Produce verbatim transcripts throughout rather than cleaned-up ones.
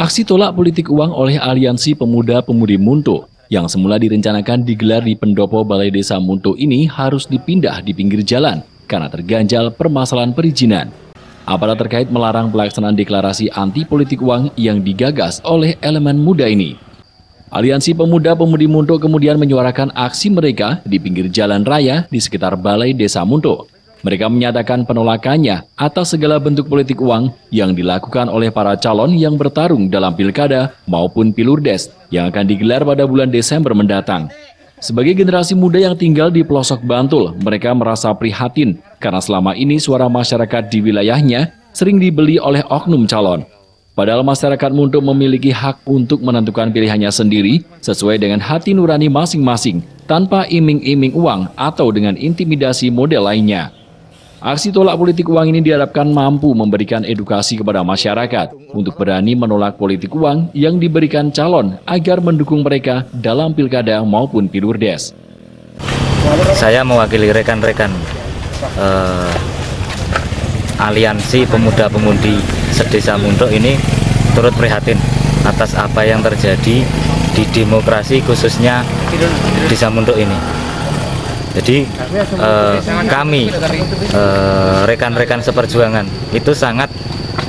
Aksi tolak politik uang oleh Aliansi Pemuda-Pemudi Munto yang semula direncanakan digelar di pendopo Balai Desa Munto ini harus dipindah di pinggir jalan karena terganjal permasalahan perizinan. Aparat terkait melarang pelaksanaan deklarasi anti politik uang yang digagas oleh elemen muda ini. Aliansi Pemuda-Pemudi Munto kemudian menyuarakan aksi mereka di pinggir jalan raya di sekitar Balai Desa Munto. Mereka menyatakan penolakannya atas segala bentuk politik uang yang dilakukan oleh para calon yang bertarung dalam pilkada maupun pilurdes yang akan digelar pada bulan Desember mendatang. Sebagai generasi muda yang tinggal di pelosok Bantul, mereka merasa prihatin karena selama ini suara masyarakat di wilayahnya sering dibeli oleh oknum calon. Padahal masyarakat Munto memiliki hak untuk menentukan pilihannya sendiri sesuai dengan hati nurani masing-masing tanpa iming-iming uang atau dengan intimidasi model lainnya. Aksi tolak politik uang ini diharapkan mampu memberikan edukasi kepada masyarakat untuk berani menolak politik uang yang diberikan calon agar mendukung mereka dalam pilkada maupun pilurdes. Saya mewakili rekan-rekan eh, aliansi pemuda-pemudi sedesa Munto ini turut prihatin atas apa yang terjadi di demokrasi khususnya desa Munto ini. Jadi eh, kami rekan-rekan eh, seperjuangan itu sangat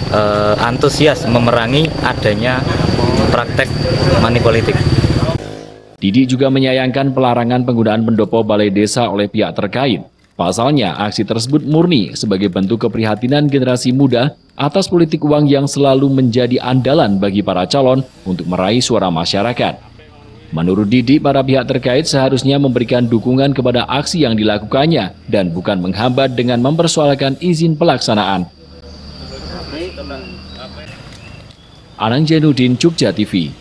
eh, antusias memerangi adanya praktek manipolitik. Didi juga menyayangkan pelarangan penggunaan pendopo balai desa oleh pihak terkait. Pasalnya aksi tersebut murni sebagai bentuk keprihatinan generasi muda atas politik uang yang selalu menjadi andalan bagi para calon untuk meraih suara masyarakat. Menurut Didi, para pihak terkait seharusnya memberikan dukungan kepada aksi yang dilakukannya dan bukan menghambat dengan mempersoalkan izin pelaksanaan. Anang Jendudin, Jogja T V.